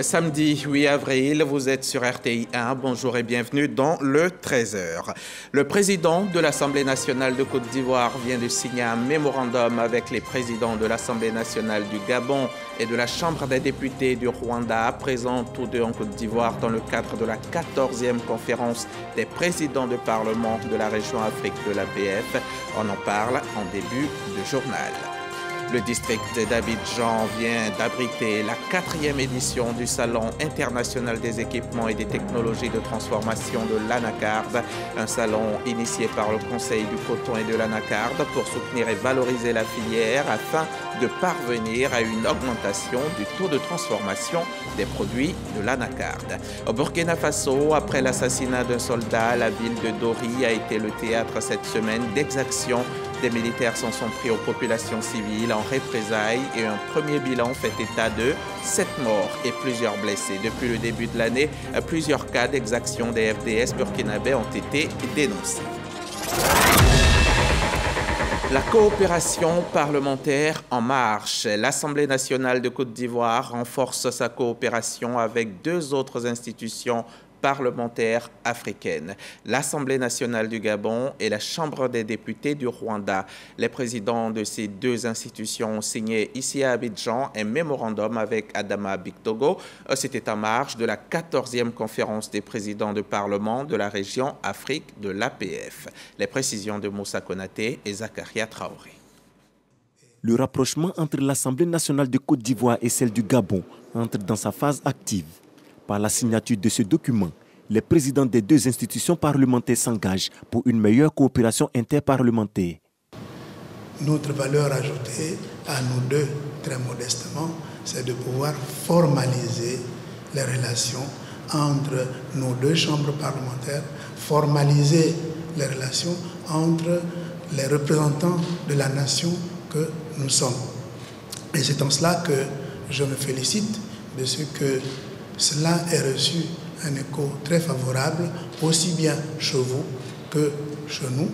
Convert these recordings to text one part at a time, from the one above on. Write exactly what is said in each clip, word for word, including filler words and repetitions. Samedi huit avril, vous êtes sur R T I un. Bonjour et bienvenue dans le treize heures. Le président de l'Assemblée nationale de Côte d'Ivoire vient de signer un mémorandum avec les présidents de l'Assemblée nationale du Gabon et de la Chambre des députés du Rwanda, présents tous deux en Côte d'Ivoire dans le cadre de la quatorzième conférence des présidents de parlement de la région Afrique de l'A B F. On en parle en début de journal. Le district d'Abidjan vient d'abriter la quatrième édition du Salon international des équipements et des technologies de transformation de l'anacarde. Un salon initié par le Conseil du coton et de l'anacarde pour soutenir et valoriser la filière afin de parvenir à une augmentation du taux de transformation des produits de l'anacarde. Au Burkina Faso, après l'assassinat d'un soldat, la ville de Dori a été le théâtre cette semaine d'exactions. Des militaires s'en sont pris aux populations civiles en représailles et un premier bilan fait état de sept morts et plusieurs blessés. Depuis le début de l'année, plusieurs cas d'exaction des F D S burkinabés ont été dénoncés. La coopération parlementaire en marche. L'Assemblée nationale de Côte d'Ivoire renforce sa coopération avec deux autres institutions parlementaire africaine, l'Assemblée nationale du Gabon et la Chambre des députés du Rwanda. Les présidents de ces deux institutions ont signé ici à Abidjan un mémorandum avec Adama Bictogo. C'était en marge de la quatorzième conférence des présidents de parlement de la région Afrique de l'A P F. Les précisions de Moussa Konate et Zakaria Traoré. Le rapprochement entre l'Assemblée nationale de Côte d'Ivoire et celle du Gabon entre dans sa phase active. Par la signature de ce document, les présidents des deux institutions parlementaires s'engagent pour une meilleure coopération interparlementaire. Notre valeur ajoutée à nous deux, très modestement, c'est de pouvoir formaliser les relations entre nos deux chambres parlementaires, formaliser les relations entre les représentants de la nation que nous sommes. Et c'est en cela que je me félicite de ce que cela est reçu un écho très favorable, aussi bien chez vous que chez nous.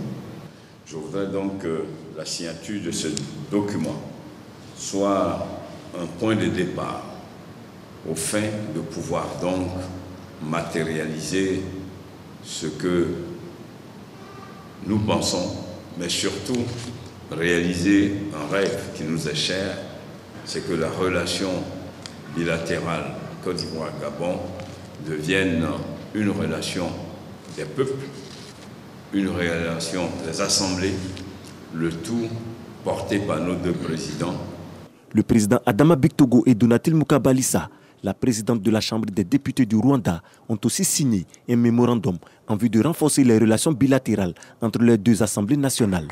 Je voudrais donc que la signature de ce document soit un point de départ au fin de pouvoir donc matérialiser ce que nous pensons, mais surtout réaliser un rêve qui nous est cher, c'est que la relation bilatérale Côte d'Ivoire-Gabon deviennent une relation des peuples, une relation des assemblées, le tout porté par nos deux présidents. Le président Adama Bictogo et Donatil Mukabalissa, la présidente de la Chambre des députés du Rwanda, ont aussi signé un mémorandum en vue de renforcer les relations bilatérales entre les deux assemblées nationales.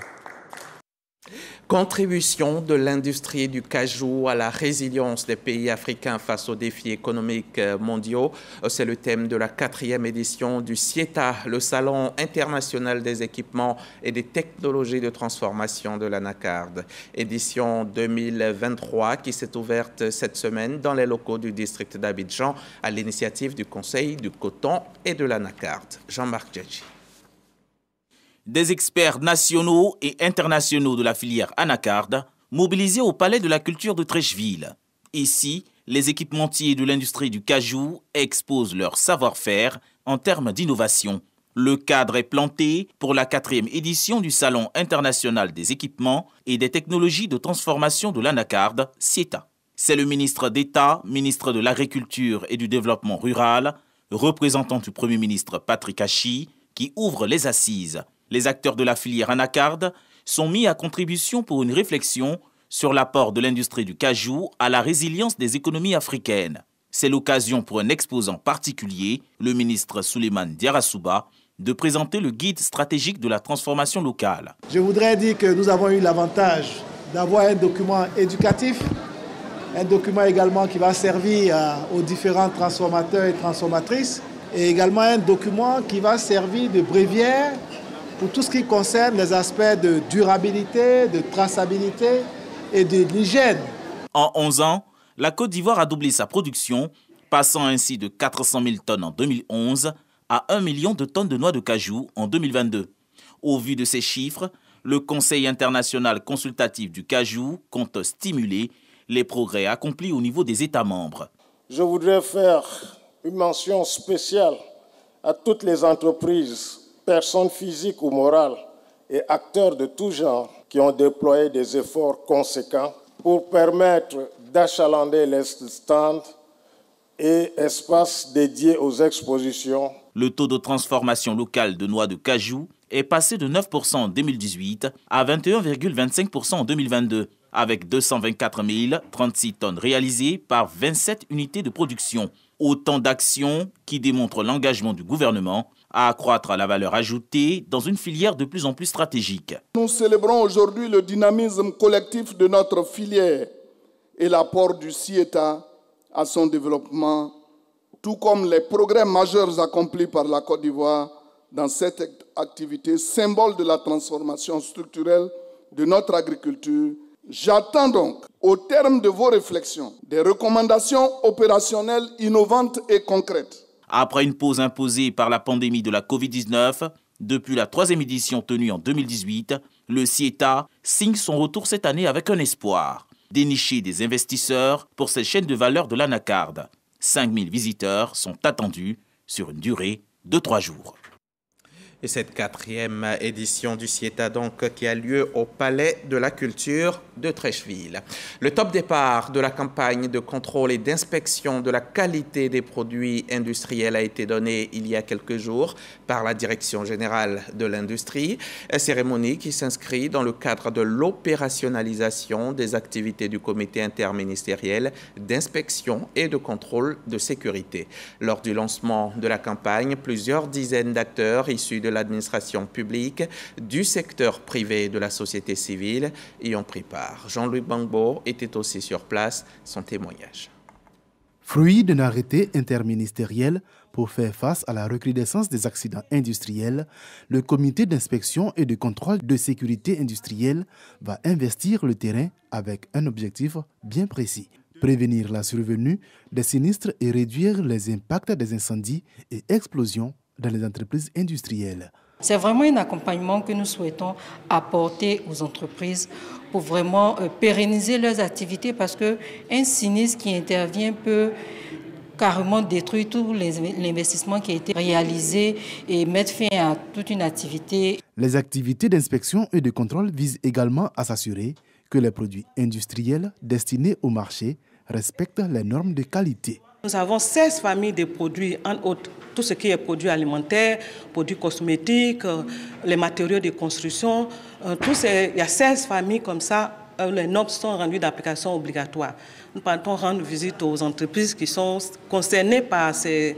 Contribution de l'industrie du cajou à la résilience des pays africains face aux défis économiques mondiaux. C'est le thème de la quatrième édition du SIETTA, le Salon international des équipements et des technologies de transformation de l'anacarde. Édition deux mille vingt-trois qui s'est ouverte cette semaine dans les locaux du district d'Abidjan à l'initiative du Conseil du coton et de l'anacarde. Jean-Marc Djadji. Des experts nationaux et internationaux de la filière anacarde mobilisés au Palais de la Culture de Trècheville. Ici, les équipementiers de l'industrie du cajou exposent leur savoir-faire en termes d'innovation. Le cadre est planté pour la quatrième édition du Salon international des équipements et des technologies de transformation de l'anacarde, SIETTA. C'est le ministre d'État, ministre de l'Agriculture et du Développement rural, représentant du Premier ministre Patrick Achi, qui ouvre les assises. Les acteurs de la filière anacarde sont mis à contribution pour une réflexion sur l'apport de l'industrie du cajou à la résilience des économies africaines. C'est l'occasion pour un exposant particulier, le ministre Souleymane Diarassouba, de présenter le guide stratégique de la transformation locale. Je voudrais dire que nous avons eu l'avantage d'avoir un document éducatif, un document également qui va servir aux différents transformateurs et transformatrices, et également un document qui va servir de bréviaire pour tout ce qui concerne les aspects de durabilité, de traçabilité et de l'hygiène. En onze ans, la Côte d'Ivoire a doublé sa production, passant ainsi de quatre cent mille tonnes en deux mille onze à un million de tonnes de noix de cajou en deux mille vingt-deux. Au vu de ces chiffres, le Conseil international consultatif du cajou compte stimuler les progrès accomplis au niveau des États membres. je voudrais faire une mention spéciale à toutes les entreprises, personnes physiques ou morales et acteurs de tout genre qui ont déployé des efforts conséquents pour permettre d'achalander les stands et espaces dédiés aux expositions. Le taux de transformation locale de noix de cajou est passé de neuf pour cent en deux mille dix-huit à vingt et un virgule vingt-cinq pour cent en deux mille vingt-deux, avec deux cent vingt-quatre mille trente-six tonnes réalisées par vingt-sept unités de production. Autant d'actions qui démontrent l'engagement du gouvernement à accroître la valeur ajoutée dans une filière de plus en plus stratégique. Nous célébrons aujourd'hui le dynamisme collectif de notre filière et l'apport du SIETTA à son développement, tout comme les progrès majeurs accomplis par la Côte d'Ivoire dans cette activité, symbole de la transformation structurelle de notre agriculture. J'attends donc, au terme de vos réflexions, des recommandations opérationnelles innovantes et concrètes. Après une pause imposée par la pandémie de la Covid dix-neuf, depuis la troisième édition tenue en deux mille dix-huit, le SIETTA signe son retour cette année avec un espoir. Dénicher des investisseurs pour cette chaîne de valeur de l'anacarde. cinq mille visiteurs sont attendus sur une durée de trois jours. Et cette quatrième édition du SIETTA donc qui a lieu au Palais de la Culture de Trècheville. Le top départ de la campagne de contrôle et d'inspection de la qualité des produits industriels a été donné il y a quelques jours par la Direction générale de l'industrie. Une cérémonie qui s'inscrit dans le cadre de l'opérationnalisation des activités du comité interministériel d'inspection et de contrôle de sécurité. Lors du lancement de la campagne, plusieurs dizaines d'acteurs issus de l'administration publique, du secteur privé et de la société civile y ont pris part. Jean-Louis Bangbo était aussi sur place, son témoignage. Fruit d'un arrêté interministériel pour faire face à la recrudescence des accidents industriels, le comité d'inspection et de contrôle de sécurité industrielle va investir le terrain avec un objectif bien précis. Prévenir la survenue des sinistres et réduire les impacts des incendies et explosions dans les entreprises industrielles. C'est vraiment un accompagnement que nous souhaitons apporter aux entreprises pour vraiment pérenniser leurs activités, parce qu'un sinistre qui intervient peut carrément détruire tout l'investissement qui a été réalisé et mettre fin à toute une activité. Les activités d'inspection et de contrôle visent également à s'assurer que les produits industriels destinés au marché respectent les normes de qualité. Nous avons seize familles de produits en haute. Tout ce qui est produits alimentaires, produits cosmétiques, les matériaux de construction, tout ces, il y a seize familles comme ça, les normes sont rendues d'application obligatoire. Nous partons rendre visite aux entreprises qui sont concernées par ces,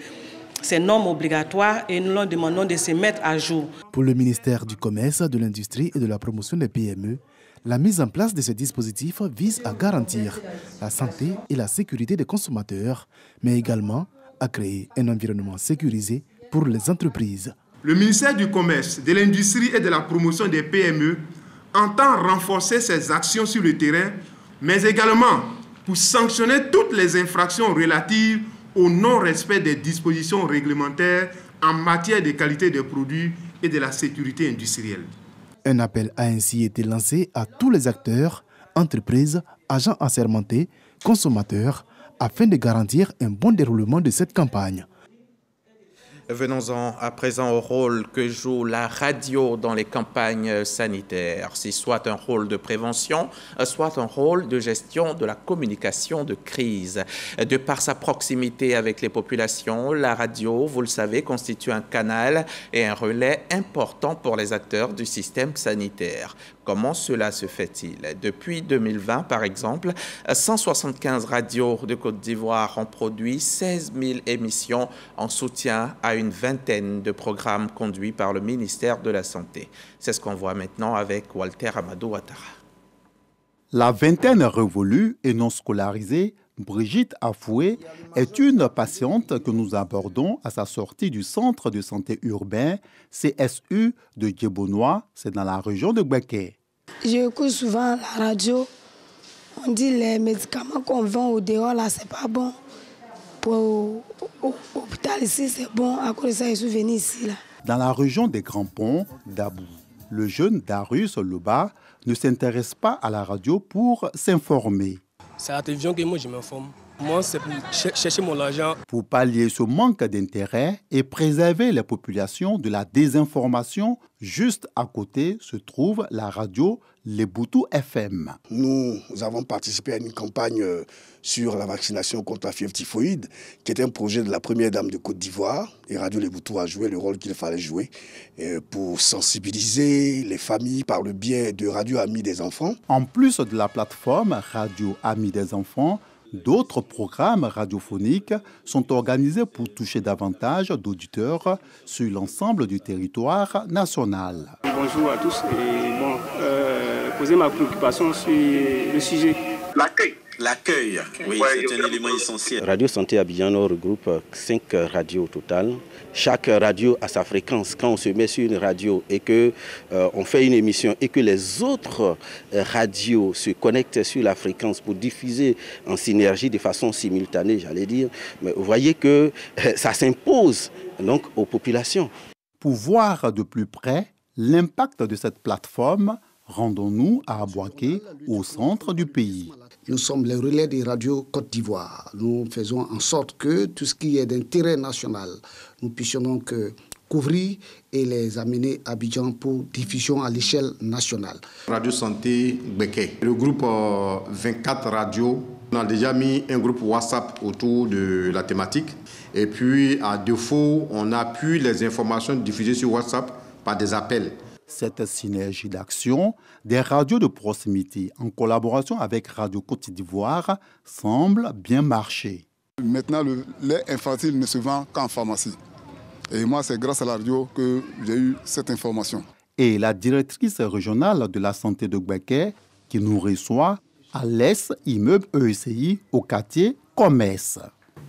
ces normes obligatoires et nous leur demandons de se mettre à jour. Pour le ministère du Commerce, de l'Industrie et de la Promotion des P M E, la mise en place de ce dispositif vise à garantir la santé et la sécurité des consommateurs, mais également à créer un environnement sécurisé pour les entreprises. Le ministère du Commerce, de l'Industrie et de la Promotion des P M E entend renforcer ses actions sur le terrain, mais également pour sanctionner toutes les infractions relatives au non-respect des dispositions réglementaires en matière de qualité des produits et de la sécurité industrielle. Un appel a ainsi été lancé à tous les acteurs, entreprises, agents assermentés, consommateurs, afin de garantir un bon déroulement de cette campagne. Venons-en à présent au rôle que joue la radio dans les campagnes sanitaires. C'est soit un rôle de prévention, soit un rôle de gestion de la communication de crise. De par sa proximité avec les populations, la radio, vous le savez, constitue un canal et un relais important pour les acteurs du système sanitaire. Comment cela se fait-il? Depuis deux mille vingt, par exemple, cent soixante-quinze radios de Côte d'Ivoire ont produit seize mille émissions en soutien à une vingtaine de programmes conduits par le ministère de la Santé. C'est ce qu'on voit maintenant avec Walter Amadou Ouattara. La vingtaine révolue et non scolarisée, Brigitte Afoué est une patiente que nous abordons à sa sortie du centre de santé urbain C S U de Djébonois, c'est dans la région de Bouaké. J'écoute souvent la radio, on dit les médicaments qu'on vend au dehors là c'est pas bon, pour l'hôpital ici c'est bon, à cause de ça je suis venue ici là. Dans la région des Grands Ponts d'Abou, le jeune Darus Louba ne s'intéresse pas à la radio pour s'informer. C'est à la télévision que moi je m'informe. Moi, c'est pour chercher mon argent. Pour pallier ce manque d'intérêt et préserver la population de la désinformation, juste à côté se trouve la radio Les Boutous F M. Nous avons participé à une campagne sur la vaccination contre la fièvre typhoïde, qui est un projet de la première dame de Côte d'Ivoire. Et Radio Les Boutous a joué le rôle qu'il fallait jouer pour sensibiliser les familles par le biais de Radio Amis des Enfants. En plus de la plateforme Radio Amis des Enfants, d'autres programmes radiophoniques sont organisés pour toucher davantage d'auditeurs sur l'ensemble du territoire national. Bonjour à tous et bon, euh, poser ma préoccupation sur le sujet. L'accueil. L'accueil, oui, c'est un élément essentiel. Radio Santé Abidjan regroupe cinq radios au total. Chaque radio a sa fréquence. Quand on se met sur une radio et qu'on euh, fait une émission et que les autres euh, radios se connectent sur la fréquence pour diffuser en synergie de façon simultanée, j'allais dire, mais vous voyez que euh, ça s'impose donc aux populations. Pour voir de plus près l'impact de cette plateforme, rendons-nous à Bouaké, au centre du pays. Nous sommes les relais des radios Côte d'Ivoire. Nous faisons en sorte que tout ce qui est d'intérêt national, nous puissions donc couvrir et les amener à Abidjan pour diffusion à l'échelle nationale. Radio Santé Bouaké, le groupe vingt-quatre radios. On a déjà mis un groupe WhatsApp autour de la thématique. Et puis, à défaut, on appuie les informations diffusées sur WhatsApp par des appels. Cette synergie d'action des radios de proximité en collaboration avec Radio Côte d'Ivoire semble bien marcher. Maintenant, le lait infantile ne se vend qu'en pharmacie. Et moi, c'est grâce à la radio que j'ai eu cette information. Et la directrice régionale de la santé de Bouaké, qui nous reçoit à l'Est immeuble E C I au quartier Commerce.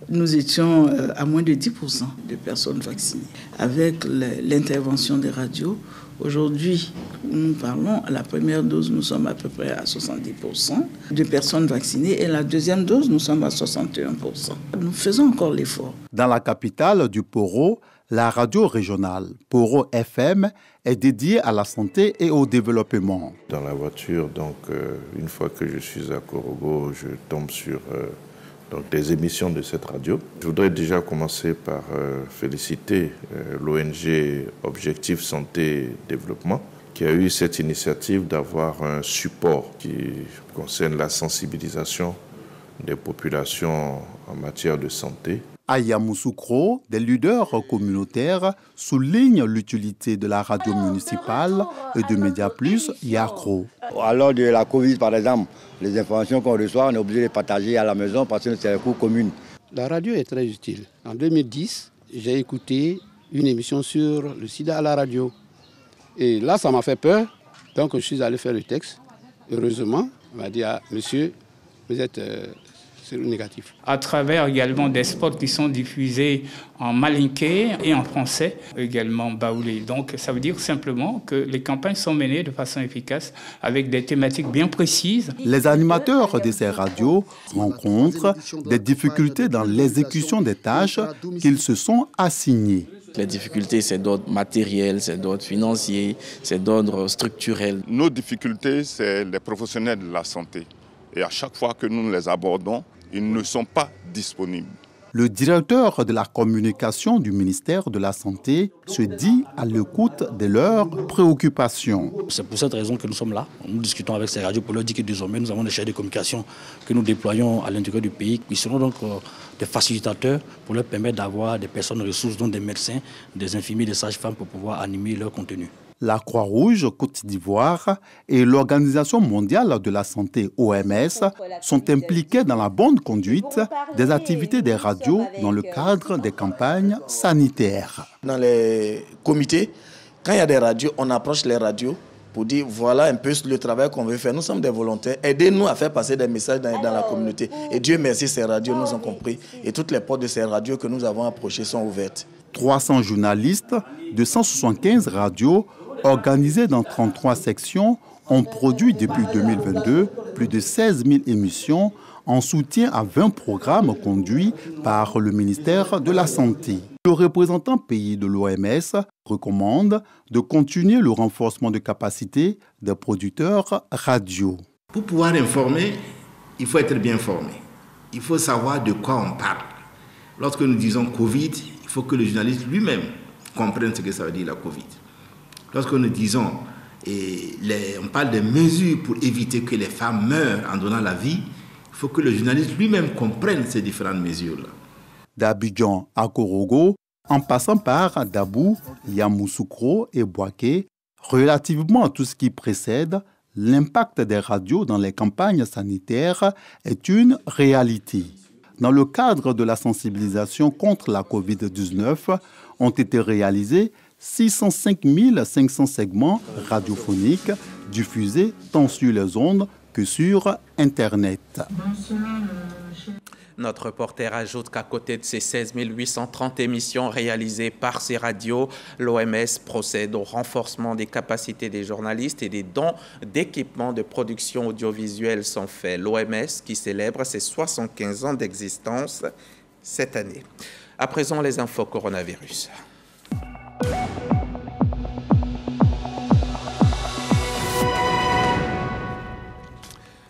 Nous étions à moins de dix pour cent de personnes vaccinées. Avec l'intervention des radios, aujourd'hui, nous parlons, à la première dose, nous sommes à peu près à soixante-dix pour cent de personnes vaccinées et la deuxième dose, nous sommes à soixante et un pour cent. Nous faisons encore l'effort. Dans la capitale du Poro, la radio régionale Poro F M est dédiée à la santé et au développement. Dans la voiture, donc, euh, une fois que je suis à Korogo, je tombe sur euh, donc, les émissions de cette radio. Je voudrais déjà commencer par euh, féliciter euh, l'O N G Objectif Santé Développement qui a eu cette initiative d'avoir un support qui concerne la sensibilisation des populations en matière de santé. À Yamoussoukro, des leaders communautaires soulignent l'utilité de la radio municipale et de Média Plus Yacro. Alors de la Covid, par exemple, les informations qu'on reçoit, on est obligé de les partager à la maison parce que c'est un coût commun. La radio est très utile. En deux mille dix, j'ai écouté une émission sur le sida à la radio. Et là, ça m'a fait peur. Donc, je suis allé faire le texte. Heureusement, on m'a dit ah, monsieur, vous êtes... Euh, c'est négatif. À travers également des spots qui sont diffusés en malinké et en français, également baoulé. Donc ça veut dire simplement que les campagnes sont menées de façon efficace avec des thématiques bien précises. Les animateurs de ces radios rencontrent des difficultés dans l'exécution des tâches qu'ils se sont assignées. Les difficultés, c'est d'ordre matériel, c'est d'ordre financier, c'est d'ordre structurel. Nos difficultés, c'est les professionnels de la santé. Et à chaque fois que nous les abordons, ils ne sont pas disponibles. Le directeur de la communication du ministère de la Santé se dit à l'écoute de leurs préoccupations. C'est pour cette raison que nous sommes là. Nous discutons avec ces radios pour leur dire que désormais nous avons des chaînes de communication que nous déployons à l'intérieur du pays. Ils seront donc des facilitateurs pour leur permettre d'avoir des personnes ressources, dont des médecins, des infirmiers, des sages-femmes pour pouvoir animer leur contenu. La Croix-Rouge Côte d'Ivoire et l'Organisation mondiale de la santé O M S sont impliquées dans la bonne conduite des activités des radios dans le cadre des campagnes sanitaires. Dans les comités, quand il y a des radios, on approche les radios pour dire voilà un peu le travail qu'on veut faire. Nous sommes des volontaires, aidez-nous à faire passer des messages dans, dans la communauté. Et Dieu merci, ces radios nous ont compris et toutes les portes de ces radios que nous avons approchées sont ouvertes. trois cents journalistes de cent soixante-quinze radios organisés dans trente-trois sections, ont produit depuis deux mille vingt-deux plus de seize mille émissions en soutien à vingt programmes conduits par le ministère de la Santé. Le représentant pays de l'O M S recommande de continuer le renforcement de capacités des producteurs radio. Pour pouvoir informer, il faut être bien formé. il faut savoir de quoi on parle. Lorsque nous disons Covid, il faut que le journaliste lui-même comprenne ce que ça veut dire la Covid. Lorsque nous disons, et les, on parle des mesures pour éviter que les femmes meurent en donnant la vie, il faut que le journaliste lui-même comprenne ces différentes mesures-là. D'Abidjan à Korogo, en passant par Dabou, Yamoussoukro et Bouaké, relativement à tout ce qui précède, l'impact des radios dans les campagnes sanitaires est une réalité. Dans le cadre de la sensibilisation contre la covid dix-neuf, ont été réalisés six cent cinq mille cinq cents segments radiophoniques diffusés tant sur les ondes que sur Internet. Notre reporter ajoute qu'à côté de ces seize mille huit cent trente émissions réalisées par ces radios, l'O M S procède au renforcement des capacités des journalistes et des dons d'équipements de production audiovisuelle sont faits. L'O M S qui célèbre ses soixante-quinze ans d'existence cette année. À présent, les infos coronavirus.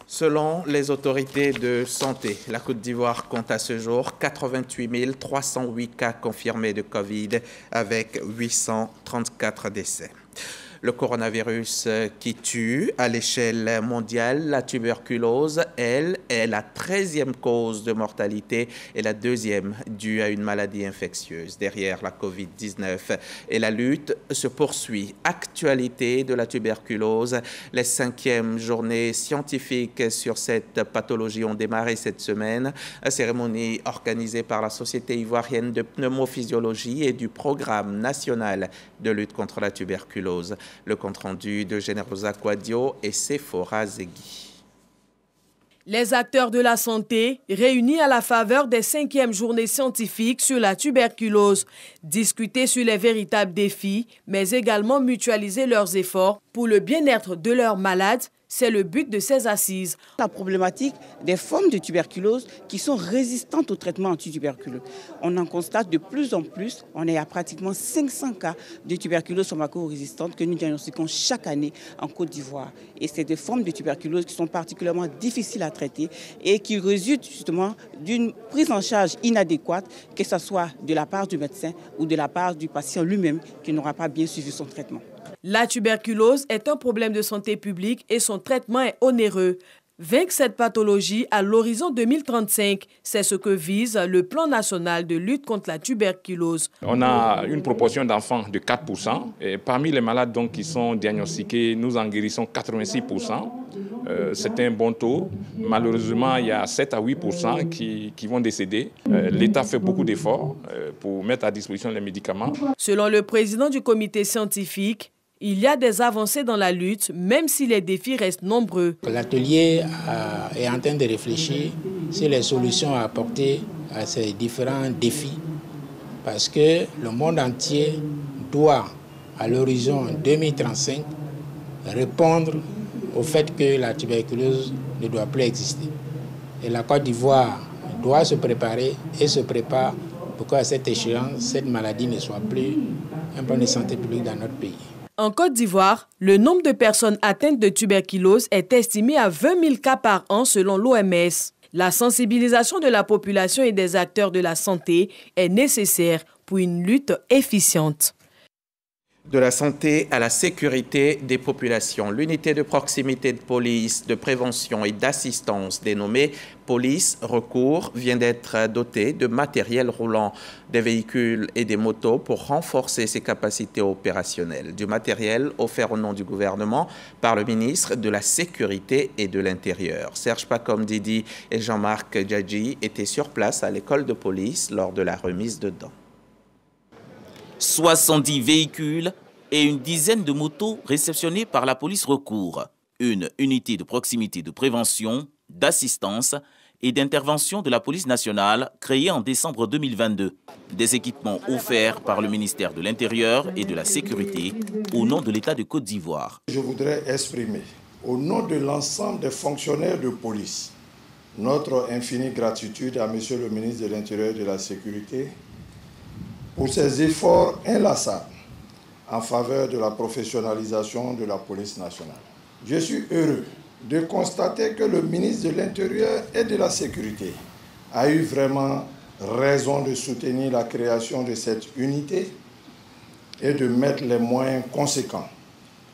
Selon les autorités de santé, la Côte d'Ivoire compte à ce jour quatre-vingt-huit mille trois cent huit cas confirmés de Covid avec huit cent trente-quatre décès. Le coronavirus qui tue à l'échelle mondiale, la tuberculose, elle, est la treizième cause de mortalité et la deuxième due à une maladie infectieuse. Derrière la covid dix-neuf et la lutte se poursuit. Actualité de la tuberculose, les cinquièmes journées scientifiques sur cette pathologie ont démarré cette semaine. Une cérémonie organisée par la Société ivoirienne de pneumophysiologie et du programme national de lutte contre la tuberculose. Le compte-rendu de Générosa Kouadio et Sephora Zegui. Les acteurs de la santé, réunis à la faveur des cinquièmes journées scientifiques sur la tuberculose, discutaient sur les véritables défis, mais également mutualiser leurs efforts pour le bien-être de leurs malades. C'est le but de ces assises. La problématique des formes de tuberculose qui sont résistantes au traitement antituberculeux. On en constate de plus en plus, on est à pratiquement cinq cents cas de tuberculose pharmaco-résistante que nous diagnostiquons chaque année en Côte d'Ivoire. Et c'est des formes de tuberculose qui sont particulièrement difficiles à traiter et qui résultent justement d'une prise en charge inadéquate, que ce soit de la part du médecin ou de la part du patient lui-même qui n'aura pas bien suivi son traitement. La tuberculose est un problème de santé publique et son traitement est onéreux. Vaincre cette pathologie à l'horizon deux mille trente-cinq, c'est ce que vise le plan national de lutte contre la tuberculose. On a une proportion d'enfants de quatre pour cent. Et parmi les malades donc qui sont diagnostiqués, nous en guérissons quatre-vingt-six pour cent. Euh, c'est un bon taux. Malheureusement, il y a sept à huit pour cent qui, qui vont décéder. Euh, L'État fait beaucoup d'efforts euh, pour mettre à disposition les médicaments. Selon le président du comité scientifique, il y a des avancées dans la lutte, même si les défis restent nombreux. L'atelier est en train de réfléchir sur les solutions à apporter à ces différents défis, parce que le monde entier doit, à l'horizon deux mille trente-cinq, répondre au fait que la tuberculose ne doit plus exister. Et la Côte d'Ivoire doit se préparer et se prépare pour qu'à cette échéance, cette maladie ne soit plus un problème de santé publique dans notre pays. En Côte d'Ivoire, le nombre de personnes atteintes de tuberculose est estimé à vingt mille cas par an selon l'O M S. La sensibilisation de la population et des acteurs de la santé est nécessaire pour une lutte efficiente. De la santé à la sécurité des populations, l'unité de proximité de police, de prévention et d'assistance dénommée Police Recours vient d'être dotée de matériel roulant, des véhicules et des motos pour renforcer ses capacités opérationnelles. Du matériel offert au nom du gouvernement par le ministre de la Sécurité et de l'Intérieur. Serge Pacom Didi et Jean-Marc Djadji étaient sur place à l'école de police lors de la remise de dons. soixante-dix véhicules et une dizaine de motos réceptionnés par la police recours. Une unité de proximité de prévention, d'assistance et d'intervention de la police nationale créée en décembre deux mille vingt-deux. Des équipements offerts par le ministère de l'Intérieur et de la Sécurité au nom de l'État de Côte d'Ivoire. Je voudrais exprimer au nom de l'ensemble des fonctionnaires de police notre infinie gratitude à Monsieur le ministre de l'Intérieur et de la Sécurité pour ses efforts inlassables en faveur de la professionnalisation de la police nationale. Je suis heureux de constater que le ministre de l'Intérieur et de la Sécurité a eu vraiment raison de soutenir la création de cette unité et de mettre les moyens conséquents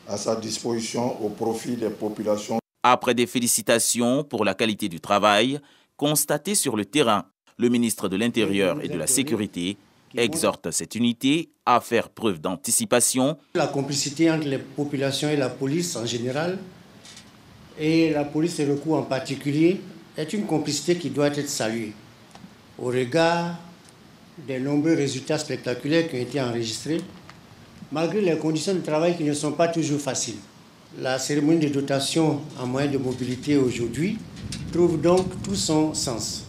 à sa disposition au profit des populations. Après des félicitations pour la qualité du travail constatée sur le terrain, le ministre de l'Intérieur et de la Sécurité exhorte cette unité à faire preuve d'anticipation. La complicité entre les populations et la police en général, et la police et le coup en particulier, est une complicité qui doit être saluée au regard des nombreux résultats spectaculaires qui ont été enregistrés, malgré les conditions de travail qui ne sont pas toujours faciles. La cérémonie de dotation en moyens de mobilité aujourd'hui trouve donc tout son sens.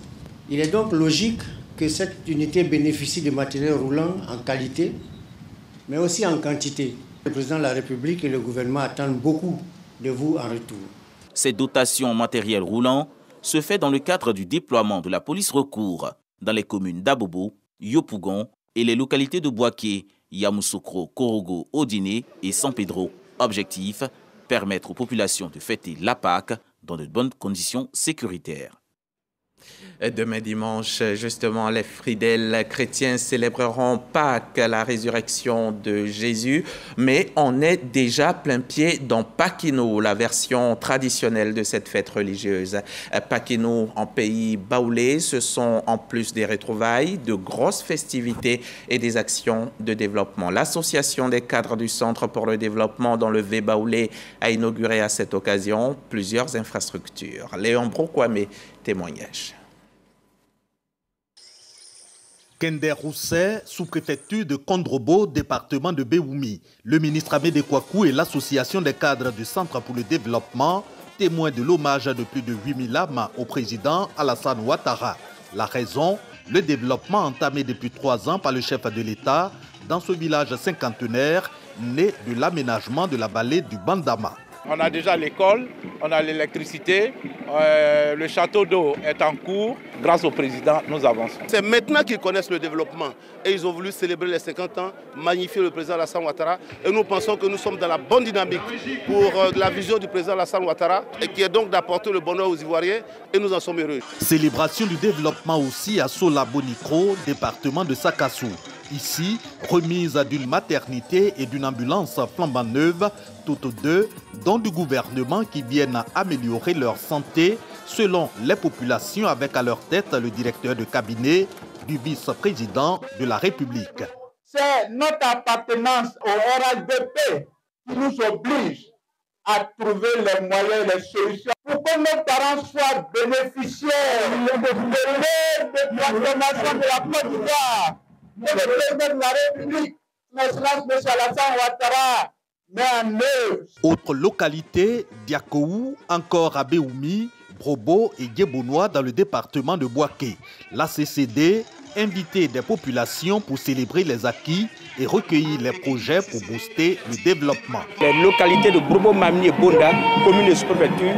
Il est donc logique que cette unité bénéficie de matériel roulant en qualité, mais aussi en quantité. Le président de la République et le gouvernement attendent beaucoup de vous en retour. Cette dotation en matériel roulant se fait dans le cadre du déploiement de la police recours dans les communes d'Abobo, Yopougon et les localités de Bouaké, Yamoussoukro, Korogo, Odiné et San Pedro. Objectif, permettre aux populations de fêter la Pâque dans de bonnes conditions sécuritaires. Demain dimanche, justement, les fidèles chrétiens célébreront Pâques, la résurrection de Jésus, mais on est déjà plein pied dans Pakino, la version traditionnelle de cette fête religieuse. Pakino, en pays baoulé, ce sont en plus des retrouvailles, de grosses festivités et des actions de développement. L'association des cadres du Centre pour le développement dans le Vé-Baoulé a inauguré à cette occasion plusieurs infrastructures. Léon Broquamé, témoignage. Kender Rousset, sous-préfecture de Kondrobo, département de Béoumi. Le ministre Amédé Kouakou et l'association des cadres du Centre pour le développement, témoins de l'hommage de plus de huit mille âmes au président Alassane Ouattara. La raison, le développement entamé depuis trois ans par le chef de l'État dans ce village cinquantenaire, né de l'aménagement de la vallée du Bandama. On a déjà l'école, on a l'électricité, euh, le château d'eau est en cours. Grâce au président, nous avançons. C'est maintenant qu'ils connaissent le développement et ils ont voulu célébrer les cinquante ans, magnifier le président Alassane Ouattara. Et nous pensons que nous sommes dans la bonne dynamique pour euh, la vision du président Alassane Ouattara et qui est donc d'apporter le bonheur aux Ivoiriens et nous en sommes heureux. Célébration du développement aussi à Sola-Bonikro, département de Sakassou. Ici, remise d'une maternité et d'une ambulance flambant neuve, toutes deux, dont du gouvernement qui viennent améliorer leur santé selon les populations avec à leur tête le directeur de cabinet du vice-président de la République. C'est notre appartenance au R H D P qui nous oblige à trouver les moyens, les solutions pour que nos parents soient bénéficiaires de l'aide de transformation de la Côte d'Ivoire. Le président de la République, M. Alassane Ouattara, met en œuvre. Autre localité, Diakoou, encore à Béoumi, Brobo et Guébounois dans le département de Bouaké. La C C D invité des populations pour célébrer les acquis et recueillir les projets pour booster le développement. Les localités de Brobo, Mamni et Bonda, communes de sous-préfecture,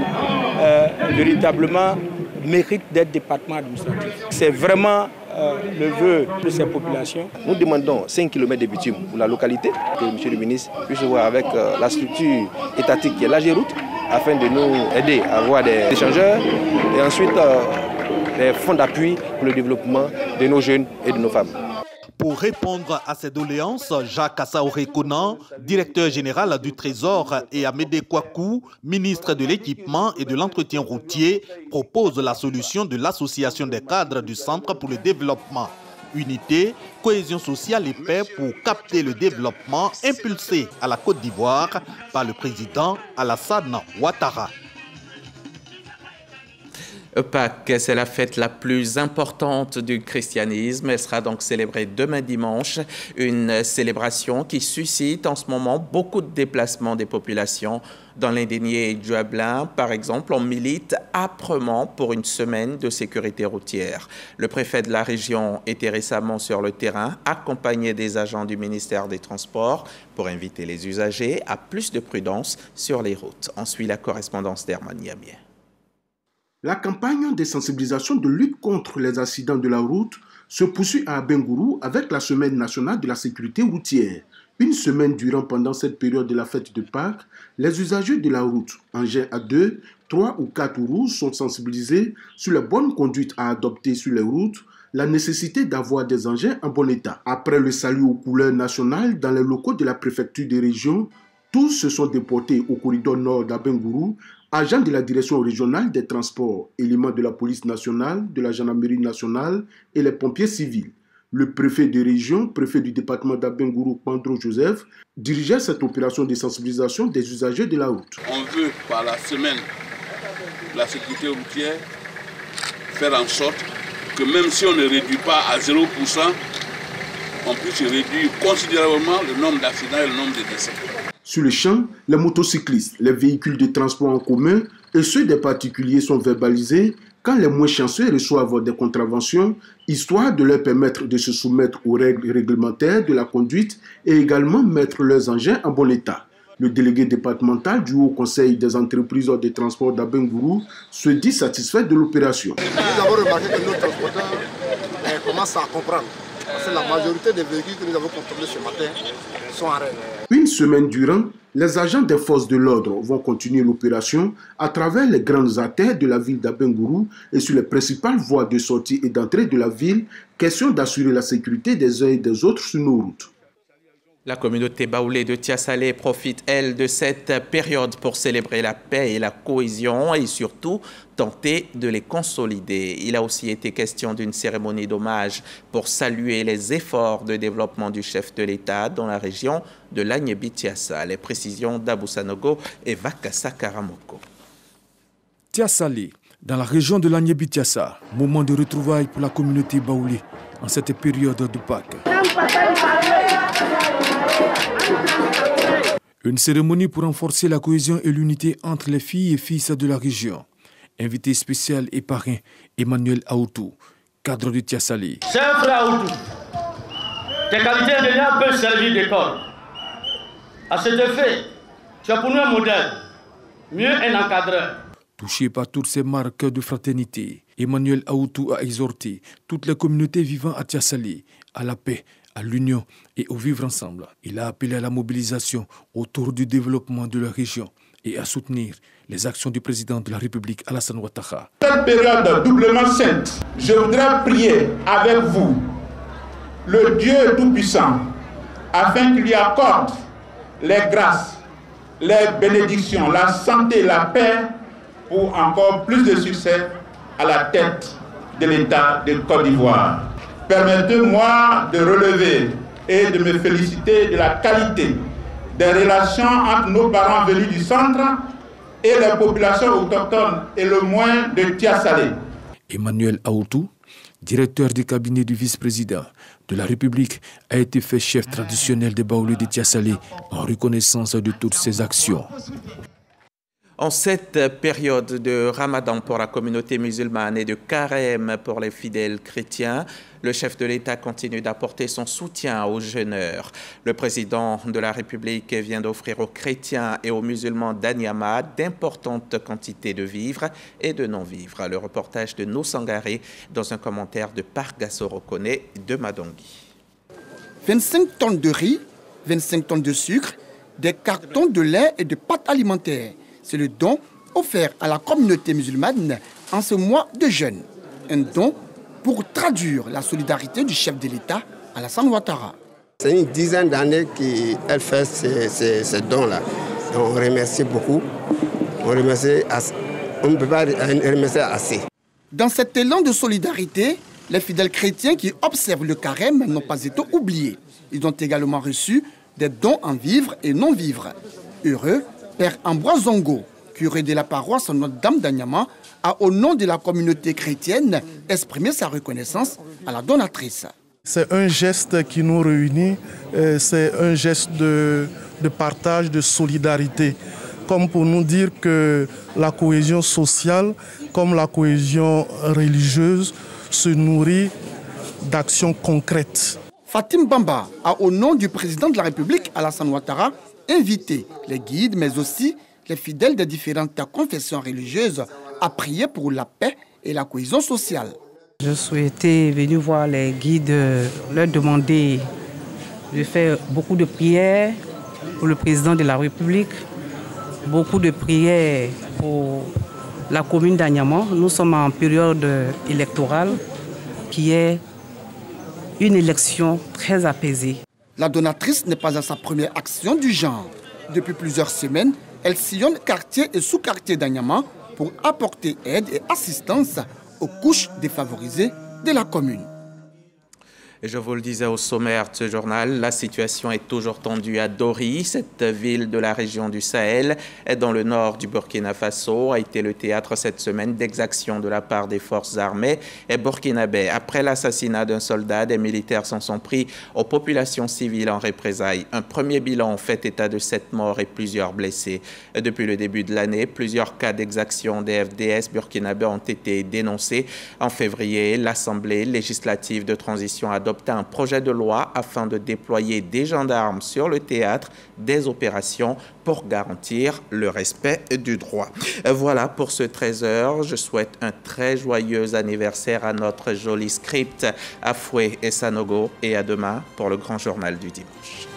euh, véritablement méritent d'être département administratif. C'est vraiment Euh, le vœu de ces populations. Nous demandons cinq kilomètres de bitume pour la localité, que monsieur le ministre puisse voir avec euh, la structure étatique qui est l'Agéroute, afin de nous aider à avoir des échangeurs et ensuite euh, des fonds d'appui pour le développement de nos jeunes et de nos femmes. Pour répondre à ces doléances, Jacques Assaoré-Konan, directeur général du Trésor, et Amédé Kouakou, ministre de l'équipement et de l'entretien routier, propose la solution de l'association des cadres du Centre pour le développement. Unité, cohésion sociale et paix pour capter le développement impulsé à la Côte d'Ivoire par le président Alassane Ouattara. Pâques, c'est la fête la plus importante du christianisme. Elle sera donc célébrée demain dimanche. Une célébration qui suscite en ce moment beaucoup de déplacements des populations. Dans l'Indénié et Duablin, par exemple, on milite âprement pour une semaine de sécurité routière. Le préfet de la région était récemment sur le terrain, accompagné des agents du ministère des Transports, pour inviter les usagers à plus de prudence sur les routes. On suit la correspondance d'Herman Yamien. La campagne de sensibilisation de lutte contre les accidents de la route se poursuit à Abengourou avec la Semaine nationale de la sécurité routière. Une semaine durant pendant cette période de la fête de Pâques, les usagers de la route, en jet à deux, trois ou quatre rouges sont sensibilisés sur la bonne conduite à adopter sur les routes, la nécessité d'avoir des engins en bon état. Après le salut aux couleurs nationales dans les locaux de la préfecture des régions, tous se sont déportés au corridor nord d'Abengourou, agents de la direction régionale des transports, éléments de la police nationale, de la gendarmerie nationale et les pompiers civils. Le préfet de région, préfet du département d'Abengourou, Pandro Joseph, dirigeait cette opération de sensibilisation des usagers de la route. On veut, par la semaine de la sécurité routière, faire en sorte que même si on ne réduit pas à zéro pour cent, on puisse réduire considérablement le nombre d'accidents et le nombre de décès. Sur le champ, les motocyclistes, les véhicules de transport en commun et ceux des particuliers sont verbalisés quand les moins chanceux reçoivent des contraventions, histoire de leur permettre de se soumettre aux règles réglementaires de la conduite et également mettre leurs engins en bon état. Le délégué départemental du Haut Conseil des entreprises de transport d'Abengourou se dit satisfait de l'opération. Nous avons remarqué que nos transporteurs commencent à comprendre. Parce que la majorité des véhicules que nous avons contrôlés ce matin sont en règle. Une semaine durant, les agents des forces de l'ordre vont continuer l'opération à travers les grandes artères de la ville d'Abengourou et sur les principales voies de sortie et d'entrée de la ville, question d'assurer la sécurité des uns et des autres sur nos routes. La communauté baoulée de Tiassalé profite, elle, de cette période pour célébrer la paix et la cohésion et surtout tenter de les consolider. Il a aussi été question d'une cérémonie d'hommage pour saluer les efforts de développement du chef de l'État dans la région de l'Agnébi-Tiassa. Les précisions d'Aboussanogo et Vakassa Karamoko. Tiassalé, dans la région de l'Agnébi-Tiassa, moment de retrouvailles pour la communauté baoulée en cette période de Pâques. Une cérémonie pour renforcer la cohésion et l'unité entre les filles et fils de la région. Invité spécial et parrain, Emmanuel Aoutou, cadre de Tiassalé. C'est un frère Aoutou. Tes qualités de l'un peuvent servir d'école. À cet effet, tu as pour nous un modèle, mieux un encadreur. Touché par toutes ces marques de fraternité, Emmanuel Aoutou a exhorté toutes les communautés vivant à Tiassalé à la paix, à l'union et au vivre ensemble. Il a appelé à la mobilisation autour du développement de la région et à soutenir les actions du président de la République, Alassane Ouattara. Cette période doublement sainte, je voudrais prier avec vous le Dieu Tout-Puissant afin qu'il lui accorde les grâces, les bénédictions, la santé, la paix pour encore plus de succès à la tête de l'État de Côte d'Ivoire. Permettez-moi de relever et de me féliciter de la qualité des relations entre nos parents venus du centre et les populations autochtones et le moins de Tiassalé. Emmanuel Aoutou, directeur du cabinet du vice-président de la République, a été fait chef traditionnel des Baoulés de Tiassalé en reconnaissance de toutes ses actions. En cette période de Ramadan pour la communauté musulmane et de carême pour les fidèles chrétiens, le chef de l'État continue d'apporter son soutien aux jeûneurs. Le président de la République vient d'offrir aux chrétiens et aux musulmans d'Anyama d'importantes quantités de vivres et de non-vivres. Le reportage de Nosangaré dans un commentaire de Parga Sorokone de Madongui. vingt-cinq tonnes de riz, vingt-cinq tonnes de sucre, des cartons de lait et de pâtes alimentaires. C'est le don offert à la communauté musulmane en ce mois de jeûne. Un don pour traduire la solidarité du chef de l'État, Alassane Ouattara. C'est une dizaine d'années qu'elle fait ces, ces, ces dons-là. On remercie beaucoup. On remercie assez. On ne peut pas remercier assez. Dans cet élan de solidarité, les fidèles chrétiens qui observent le carême n'ont pas été oubliés. Ils ont également reçu des dons en vivres et non-vivres. Heureux, Père Ambroise Zongo, curé de la paroisse Notre-Dame d'Anyama, a au nom de la communauté chrétienne exprimé sa reconnaissance à la donatrice. C'est un geste qui nous réunit, c'est un geste de, de partage, de solidarité, comme pour nous dire que la cohésion sociale, comme la cohésion religieuse, se nourrit d'actions concrètes. Fatim Bamba a au nom du président de la République, Alassane Ouattara, inviter les guides, mais aussi les fidèles des différentes confessions religieuses à prier pour la paix et la cohésion sociale. Je souhaitais venir voir les guides, leur demander de faire beaucoup de prières pour le président de la République, beaucoup de prières pour la commune d'Agnamon, nous sommes en période électorale qui est une élection très apaisée. La donatrice n'est pas à sa première action du genre. Depuis plusieurs semaines, elle sillonne quartier et sous-quartier d'Agnamon pour apporter aide et assistance aux couches défavorisées de la commune. Je vous le disais au sommaire de ce journal, la situation est toujours tendue à Dori, cette ville de la région du Sahel, dans le nord du Burkina Faso, a été le théâtre cette semaine d'exactions de la part des forces armées et burkinabais. Après l'assassinat d'un soldat, des militaires s'en sont pris aux populations civiles en représailles. Un premier bilan fait état de sept morts et plusieurs blessés. Depuis le début de l'année, plusieurs cas d'exactions des F D S burkinabais ont été dénoncés. En février, l'Assemblée législative de transition a adopté un projet de loi afin de déployer des gendarmes sur le théâtre des opérations pour garantir le respect du droit. Voilà pour ce treize heures. Je souhaite un très joyeux anniversaire à notre joli script Afoué et Sanogo, et à demain pour le grand journal du dimanche.